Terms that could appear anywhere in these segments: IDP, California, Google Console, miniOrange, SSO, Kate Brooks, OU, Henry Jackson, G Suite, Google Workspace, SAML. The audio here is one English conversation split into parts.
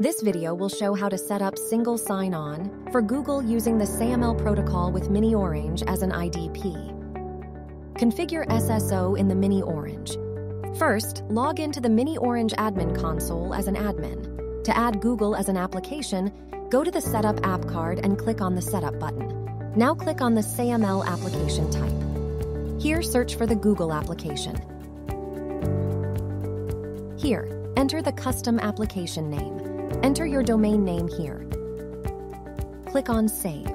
This video will show how to set up single sign-on for Google using the SAML protocol with miniOrange as an IDP. Configure SSO in the miniOrange. First, log into the miniOrange admin console as an admin. To add Google as an application, go to the Setup App Card and click on the Setup button. Now click on the SAML application type. Here, search for the Google application. Here, enter the custom application name. Enter your domain name here. Click on Save.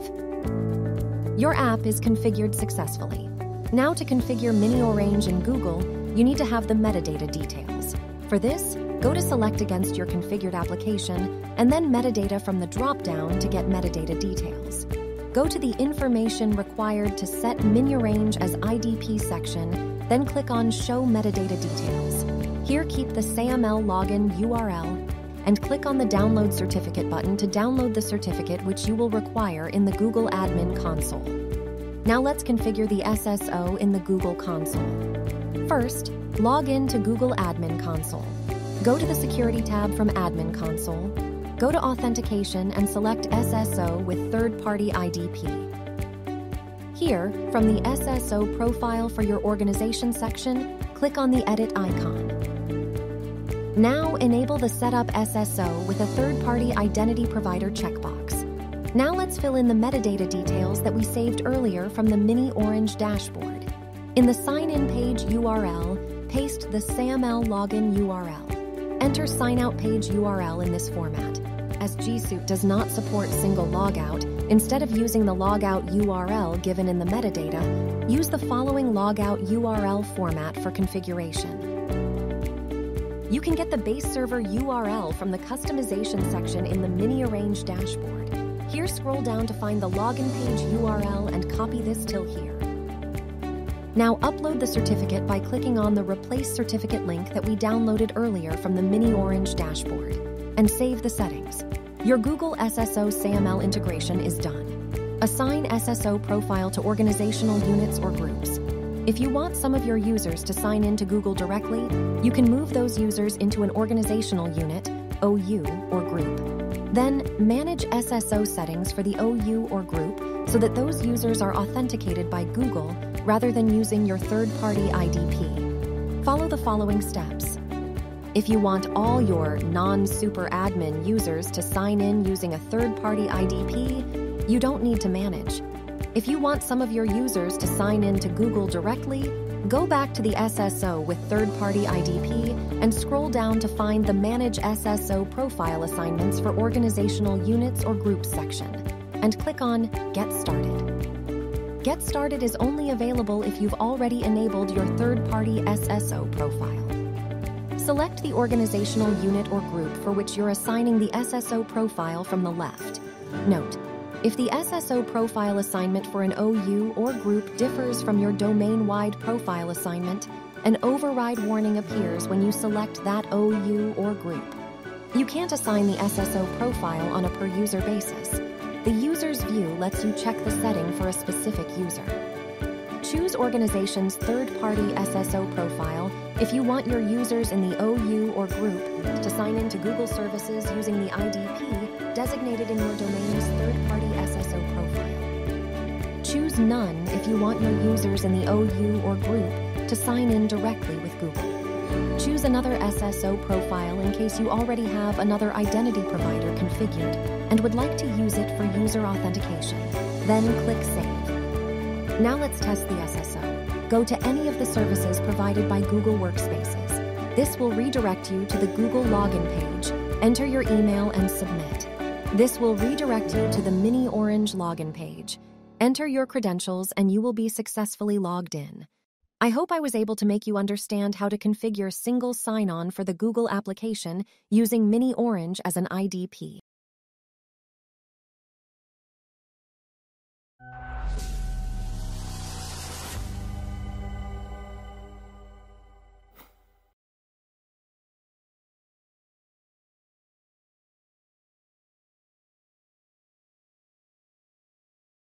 Your app is configured successfully. Now to configure miniOrange in Google, you need to have the metadata details. For this, go to Select against your configured application and then Metadata from the drop-down to get metadata details. Go to the Information Required to Set miniOrange as IDP section, then click on Show Metadata Details. Here keep the SAML login URL and click on the Download Certificate button to download the certificate which you will require in the Google Admin Console. Now let's configure the SSO in the Google Console. First, log in to Google Admin Console. Go to the Security tab from Admin Console. Go to Authentication and select SSO with Third-Party IDP. Here, from the SSO Profile for your organization section, click on the Edit icon. Now enable the Setup SSO with a third-party identity provider checkbox. Now let's fill in the metadata details that we saved earlier from the miniOrange dashboard. In the sign-in page URL, paste the SAML login URL. Enter sign-out page URL in this format. As G Suite does not support single logout, instead of using the logout URL given in the metadata, use the following logout URL format for configuration. You can get the base server URL from the customization section in the miniOrange dashboard. Here, scroll down to find the login page URL and copy this till here. Now upload the certificate by clicking on the Replace Certificate link that we downloaded earlier from the miniOrange dashboard and save the settings. Your Google SSO SAML integration is done. Assign SSO profile to organizational units or groups. If you want some of your users to sign in to Google directly, you can move those users into an organizational unit, OU, or group. Then, manage SSO settings for the OU or group so that those users are authenticated by Google rather than using your third-party IDP. Follow the following steps. If you want all your non-super admin users to sign in using a third-party IDP, you don't need to manage. If you want some of your users to sign in to Google directly, go back to the SSO with third-party IDP and scroll down to find the Manage SSO Profile Assignments for Organizational Units or Groups section, and click on Get Started. Get Started is only available if you've already enabled your third-party SSO profile. Select the organizational unit or group for which you're assigning the SSO profile from the left. Note: if the SSO profile assignment for an OU or group differs from your domain-wide profile assignment, an override warning appears when you select that OU or group. You can't assign the SSO profile on a per-user basis. The user's view lets you check the setting for a specific user. Choose organization's third-party SSO profile if you want your users in the OU or group to sign in to Google services using the IDP designated in your domain's third-party SSO profile. Choose none if you want your users in the OU or group to sign in directly with Google. Choose another SSO profile in case you already have another identity provider configured and would like to use it for user authentication. Then click Save. Now let's test the SSO. Go to any of the services provided by Google Workspaces. This will redirect you to the Google login page. Enter your email and submit. This will redirect you to the miniOrange login page. Enter your credentials and you will be successfully logged in. I hope I was able to make you understand how to configure single sign-on for the Google application using miniOrange as an IDP.